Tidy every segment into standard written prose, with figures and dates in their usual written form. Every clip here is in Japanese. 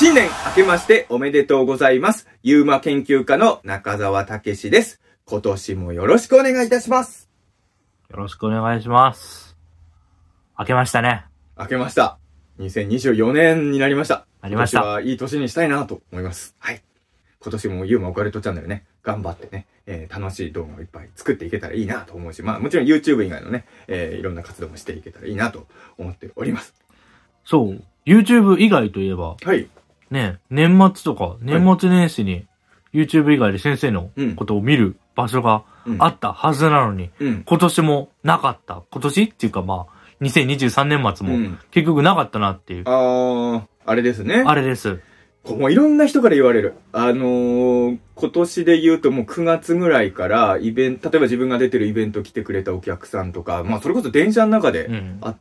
新年明けましておめでとうございます。ユーマ研究家の中澤武史です。今年もよろしくお願いいたします。よろしくお願いします。明けましたね。明けました。2024年になりました。なりました。今年はいい年にしたいなと思います。はい。今年もユーマオカルトチャンネルね、頑張ってね、楽しい動画をいっぱい作っていけたらいいなと思うし、まあもちろん YouTube 以外のね、いろんな活動もしていけたらいいなと思っております。そう。YouTube 以外といえば、はい。ね、年末とか、年末年始に YouTube 以外で先生のことを見る場所があったはずなのに、今年もなかった。今年っていうかまあ、2023年末も結局なかったなっていう。あれですね。あれです。もういろんな人から言われる。今年で言うともう9月ぐらいから例えば自分が出てるイベント来てくれたお客さんとか、まあそれこそ電車の中で、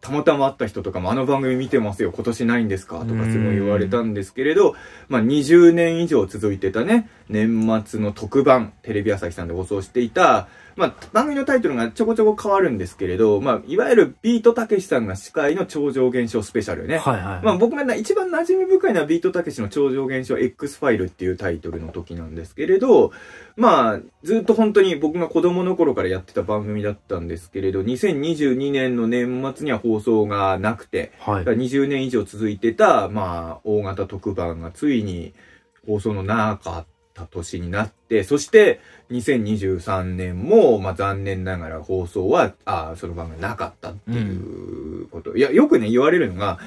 たまたま会った人とかもあの番組見てますよ、今年ないんですかとかすごい言われたんですけれど、まあ20年以上続いてたね、年末の特番、テレビ朝日さんで放送していた、まあ番組のタイトルがちょこちょこ変わるんですけれど、まあいわゆるビートたけしさんが司会の超常現象スペシャルね。まあ僕が一番馴染み深いのはビートたけしの超常現象 X ファイルっていうタイトルの時なんですけど、まあ、ずっと本当に僕が子供の頃からやってた番組だったんですけれど、2022年の年末には放送がなくて、はい、20年以上続いてた、まあ、大型特番がついに放送のなかった年になって、そして2023年も、まあ、残念ながら放送は、その番組なかったっていうこと。いや、よくね、言われるのが、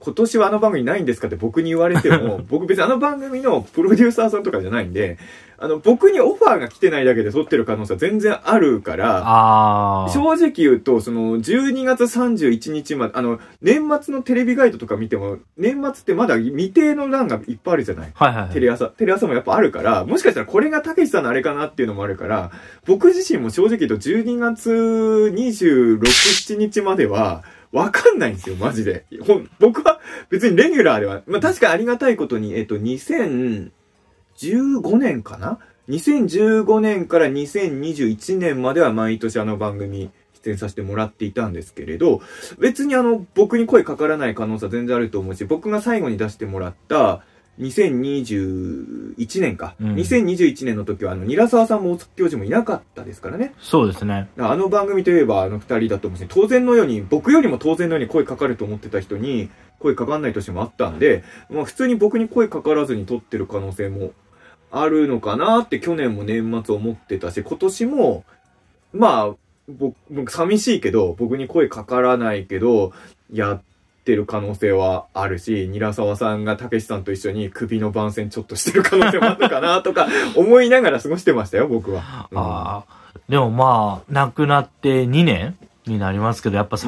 今年はあの番組ないんですかって僕に言われても、僕別にあの番組のプロデューサーさんとかじゃないんで、僕にオファーが来てないだけで撮ってる可能性は全然あるから、正直言うと、その、12月31日まで、年末のテレビガイドとか見ても、年末ってまだ未定の欄がいっぱいあるじゃない？テレ朝もやっぱあるから、もしかしたらこれがたけしさんのあれかなっていうのもあるから、僕自身も正直言うと12月26、7日までは、わかんないんですよ、マジで。僕は別にレギュラーでは、まあ、確かにありがたいことに、2015年かな？ 2015 年から2021年までは毎年あの番組出演させてもらっていたんですけれど、別に僕に声かからない可能性は全然あると思うし、僕が最後に出してもらった、2021年か。2021年の時は、韮澤さんも大月教授もいなかったですからね。そうですね。あの番組といえば、二人だと思うし、当然のように、僕よりも当然のように声かかると思ってた人に、声かかんない年もあったんで、まあ普通に僕に声かからずに撮ってる可能性もあるのかなって、去年も年末思ってたし、今年も、まあ、僕、寂しいけど、僕に声かからないけど、やってる可能性はあるし、韮澤さんがたけしさんと一緒に首の番宣ちょっとしてる可能性もあったかなとか思いながら過ごしてましたよ、僕は。でもまあ、亡くなって2年になりますけど、やっぱ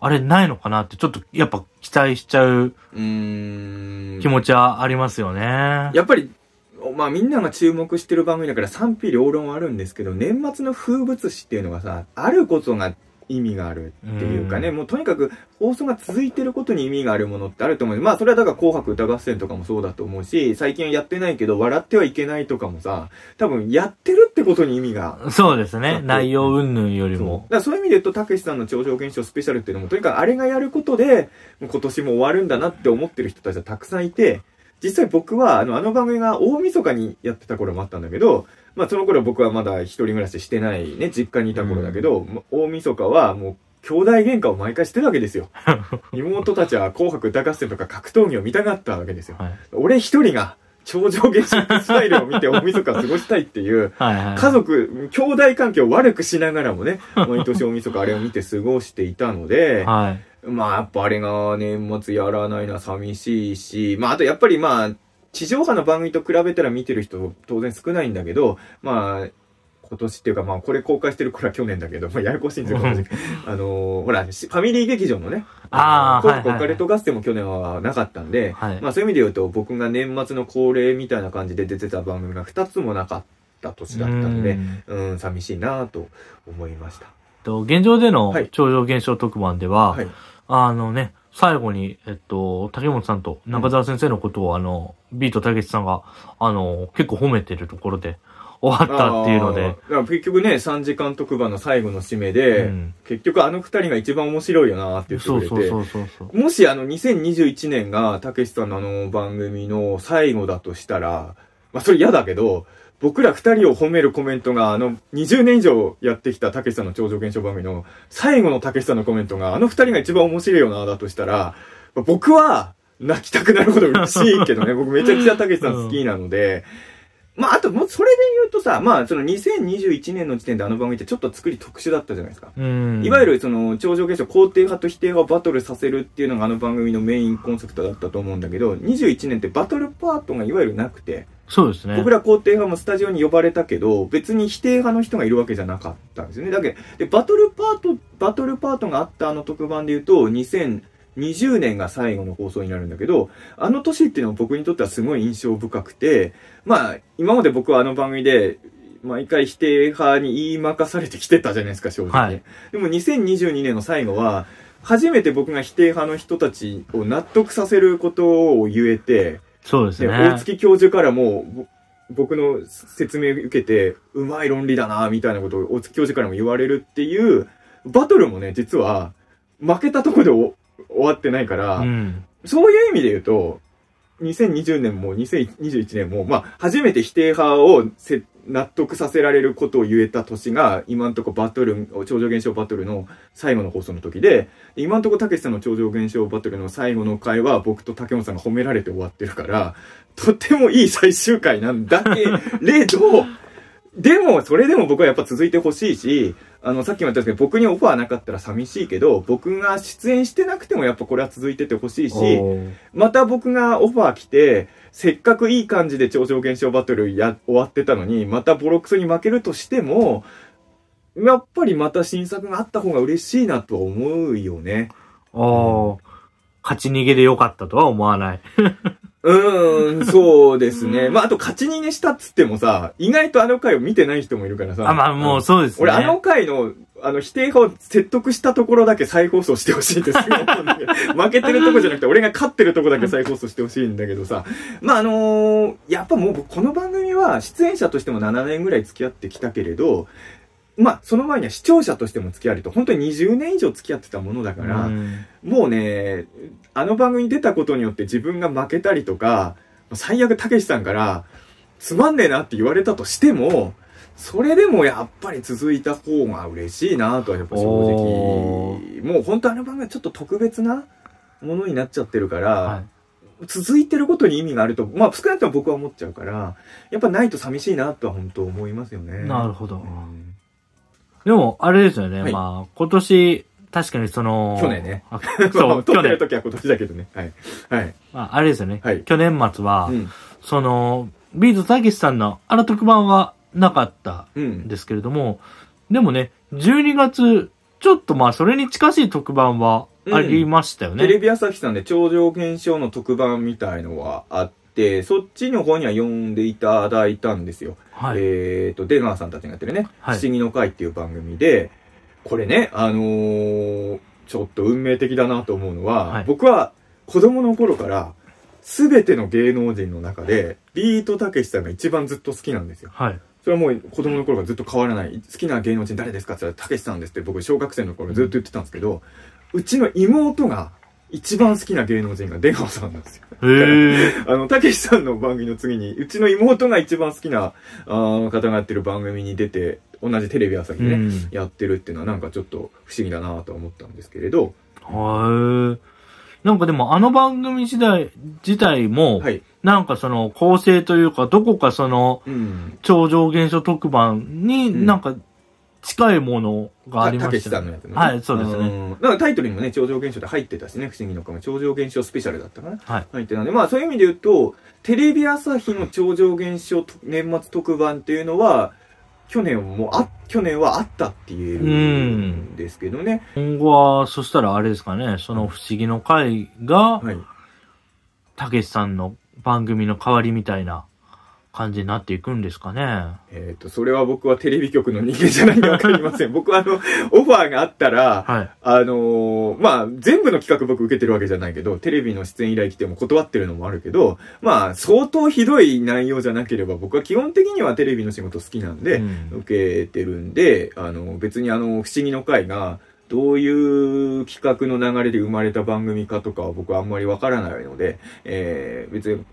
あれないのかなって、ちょっとやっぱ期待しちゃう気持ちはありますよね。やっぱり、まあみんなが注目してる番組だから賛否両論はあるんですけど、年末の風物詩っていうのがさ、あることが意味があるっていうかね、もうとにかく放送が続いてることに意味があるものってあると思う。まあそれはだから紅白歌合戦とかもそうだと思うし、最近はやってないけど笑ってはいけないとかもさ、多分やってるってことに意味が。そうですね。内容云々よりも。だからそういう意味で言うと、たけしさんの超常現象スペシャルっていうのも、とにかくあれがやることで、今年も終わるんだなって思ってる人たちはたくさんいて、実際僕はあの番組が大晦日にやってた頃もあったんだけど、まあその頃僕はまだ一人暮らししてないね、実家にいた頃だけど、大晦日はもう兄弟喧嘩を毎回してるわけですよ。妹たちは紅白歌合戦とか格闘技を見たかったわけですよ。はい、俺一人が超常現象スタイルを見て大晦日過ごしたいっていう、家族、兄弟関係を悪くしながらもね、毎年大晦日あれを見て過ごしていたので、まあやっぱあれが年末やらないのは寂しいし、まああとやっぱりまあ地上波の番組と比べたら見てる人当然少ないんだけど、まあ今年っていうかまあこれ公開してる頃は去年だけど、まあややこしいんですけど、ほら、ファミリー劇場のね、紅白オカルト合戦も去年はなかったんで、まあそういう意味で言うと僕が年末の恒例みたいな感じで出てた番組が2つもなかった年だったので、寂しいなぁと思いました。現状での超常現象特番では、ね、最後に、竹本さんと中澤先生のことを、ビートたけしさんが、結構褒めてるところで、終わったっていうので、結局ね3時間特番の最後の締めで、うん、結局あの2人が一番面白いよなって言ってくれて、もしあの2021年がたけしさんのあの番組の最後だとしたら、まあそれ嫌だけど、僕ら2人を褒めるコメントがあの20年以上やってきたたけしさんの超常現象番組の最後のたけしさんのコメントがあの2人が一番面白いよなだとしたら、まあ、僕は泣きたくなるほど嬉しいけどね。僕めちゃくちゃたけしさん好きなので、まああともうそれで言うとさ、まあその2021年の時点であの番組ってちょっと作り特殊だったじゃないですか。いわゆるその超常現象肯定派と否定派をバトルさせるっていうのがあの番組のメインコンセプトだったと思うんだけど、21年ってバトルパートがいわゆるなくて、そうですね、僕ら肯定派もスタジオに呼ばれたけど別に否定派の人がいるわけじゃなかったんですよね。だけでバトルパートがあったあの特番で言うと2020年が最後の放送になるんだけど、あの年っていうのは僕にとってはすごい印象深くて、まあ今まで僕はあの番組で毎回否定派に言いまかされてきてたじゃないですか、正直、はい、でも2022年の最後は初めて僕が否定派の人たちを納得させることを言えて、そうですね、大月教授からも僕の説明受けてうまい論理だなみたいなことを大月教授からも言われるっていう、バトルもね実は負けたところで終わってないから、うん、そういう意味で言うと2020年も2021年も、まあ、初めて否定派を納得させられることを言えた年が今のところバトル超常現象バトルの最後の放送の時で、今のところたけしさんの超常現象バトルの最後の回は僕と竹本さんが褒められて終わってるから、とてもいい最終回なんだけれどでもそれでも僕はやっぱ続いてほしいし、さっきも言ったんですけど僕にオファーなかったら寂しいけど、僕が出演してなくてもやっぱこれは続いててほしいし、また僕がオファー来てせっかくいい感じで超常現象バトル終わってたのにまたボロクソに負けるとしてもやっぱりまた新作があった方が嬉しいなとは思うよね。勝ち逃げでよかったとは思わないそうですね。まあ、あと勝ち逃げしたっつってもさ、意外とあの回を見てない人もいるからさ。あ、まあもうそうですね。俺あの回の、否定派を説得したところだけ再放送してほしいんですよ。負けてるとこじゃなくて、俺が勝ってるとこだけ再放送してほしいんだけどさ。まあ、やっぱもうこの番組は出演者としても7年ぐらい付き合ってきたけれど、まあ、その前には視聴者としても付き合えると、本当に20年以上付き合ってたものだから、もうね、あの番組に出たことによって自分が負けたりとか、最悪たけしさんからつまんねえなって言われたとしても、それでもやっぱり続いた方が嬉しいなとはやっぱ正直、もう本当あの番組はちょっと特別なものになっちゃってるから、はい、続いてることに意味があると、まあ少なくとも僕は思っちゃうから、やっぱないと寂しいなとは本当思いますよね。なるほど。でも、あれですよね。はい、まあ、今年、確かにその、去年ね。そう、去年。撮ってる時は今年だけどね。はい。はい。まあ、あれですよね。はい、去年末は、うん、その、ビートたけしさんのあの特番はなかったんですけれども、うん、でもね、12月、ちょっとまあ、それに近しい特番はありましたよね。うん、テレビ朝日さんで超常現象の特番みたいのはあって、そっちの方には呼んでいただいたんですよ。はい、出川さんたちがやってるね、はい、不思議の会っていう番組で、これね、ちょっと運命的だなと思うのは、はい、僕は子供の頃から全ての芸能人の中でビートたけしさんが一番ずっと好きなんですよ。はい、それはもう子供の頃からずっと変わらない。好きな芸能人誰ですかって言ったらたけしさんですって僕小学生の頃ずっと言ってたんですけど、うちの妹が一番好きな芸能人が出川さんなんですよ。たけしさんの番組の次に、うちの妹が一番好きな方がやってる番組に出て、同じテレビ朝日でね、やってるっていうのはなんかちょっと不思議だなと思ったんですけれど。なんかでもあの番組自体も、はい、なんかその構成というか、どこかその、超常現象特番になんか、近いものがありました。たけしさんのやつね。はい、そうですね。だからタイトルにもね、超常現象で入ってたしね、不思議の会も超常現象スペシャルだったかな。はい。入ってたんで、まあそういう意味で言うと、テレビ朝日の超常現象年末特番っていうのは、去年はあったって言えるんですけどね。今後は、そしたらあれですかね、その不思議の会が、たけしさんの番組の代わりみたいな。感じになっていくんですかね。それは僕はテレビ局の人間じゃないんでわかりません。僕はオファーがあったら、はい、まあ、全部の企画僕受けてるわけじゃないけど、テレビの出演依頼来ても断ってるのもあるけど、まあ、相当ひどい内容じゃなければ、僕は基本的にはテレビの仕事好きなんで、うん、受けてるんで、別に不思議の会が、どういう企画の流れで生まれた番組かとかは僕はあんまりわからないので、別に、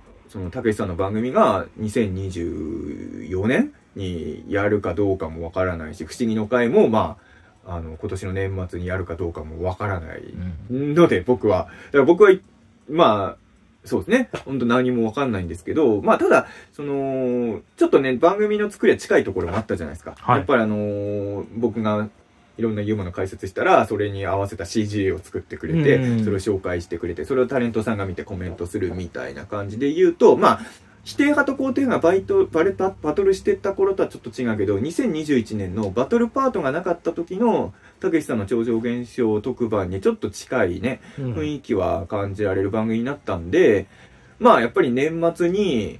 たけしさんの番組が2024年にやるかどうかもわからないし、不思議の会も、まあ、今年の年末にやるかどうかもわからないので、僕は。だから僕は、まあ、そうですね。本当何もわかんないんですけど、まあ、ただ、ちょっとね、番組の作りは近いところもあったじゃないですか。はい、やっぱり僕が、いろんなユーマの解説したら、それに合わせた CG を作ってくれて、それを紹介してくれて、それをタレントさんが見てコメントするみたいな感じで言うと、まあ、否定派と肯定派がバトルしてった頃とはちょっと違うけど、2021年のバトルパートがなかった時の、たけしさんの超常現象特番にちょっと近いね、雰囲気は感じられる番組になったんで、まあ、やっぱり年末に、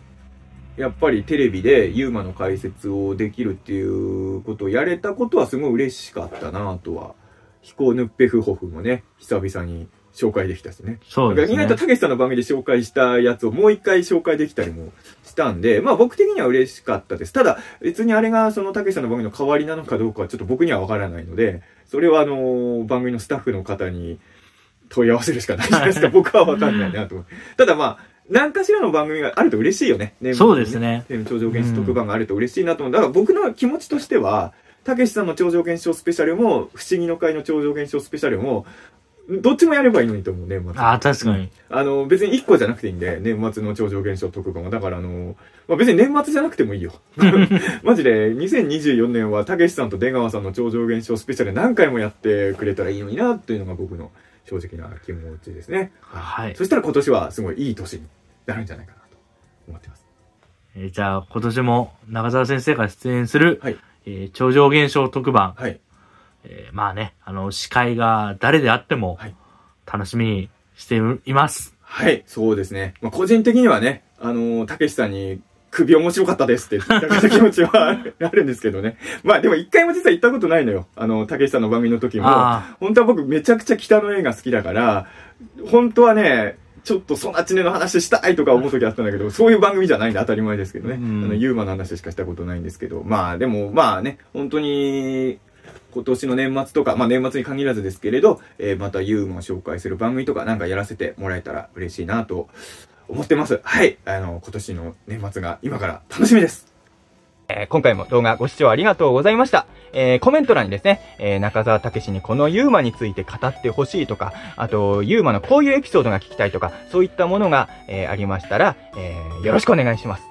やっぱりテレビでユーマの解説をできるっていうことをやれたことはすごい嬉しかったなとは。ヒコヌッペフホフもね、久々に紹介できたしね。そうですね。意外とたけしさんの番組で紹介したやつをもう一回紹介できたりもしたんで、まあ僕的には嬉しかったです。ただ、別にあれがそのたけしさんの番組の代わりなのかどうかはちょっと僕にはわからないので、それは番組のスタッフの方に問い合わせるしかないじゃないですか。僕はわかんないなと。ただまあ、何かしらの番組があると嬉しいよね。そうですね。超常現象特番があると嬉しいなと思う。だから僕の気持ちとしては、たけしさんの超常現象スペシャルも、不思議の会の超常現象スペシャルも、どっちもやればいいのにと思う、年末。ああ、確かに。別に1個じゃなくていいんで、年末の超常現象特番は。だからまあ、別に年末じゃなくてもいいよ。マジで、2024年はたけしさんと出川さんの超常現象スペシャル何回もやってくれたらいいのにな、っていうのが僕の正直な気持ちですね。はい。そしたら今年はすごいいい年になるんじゃないかなと思ってます。じゃあ今年も中澤先生が出演する、はい、超常現象特番。はい。まあね、司会が誰であっても楽しみにしています。はい、はい、そうですね。まあ、個人的にはね、たけしさんに首面白かったですって言った気持ちはあるんですけどね。まあでも一回も実は行ったことないのよ。たけしさんの番組の時も。本当は僕めちゃくちゃ北の映画好きだから、本当はね、ちょっとソナチネの話したいとか思う時あったんだけど、そういう番組じゃないんで当たり前ですけどね。ユーマの話しかしたことないんですけど。まあでもまあね、本当に、今年の年末とか、まあ年末に限らずですけれど、またユーマを紹介する番組とかなんかやらせてもらえたら嬉しいなと。思ってます。はい。今年の年末が今から楽しみです。今回も動画ご視聴ありがとうございました。コメント欄にですね、中澤たけしにこのユーマについて語ってほしいとか、あと、ユーマのこういうエピソードが聞きたいとか、そういったものが、ありましたら、よろしくお願いします。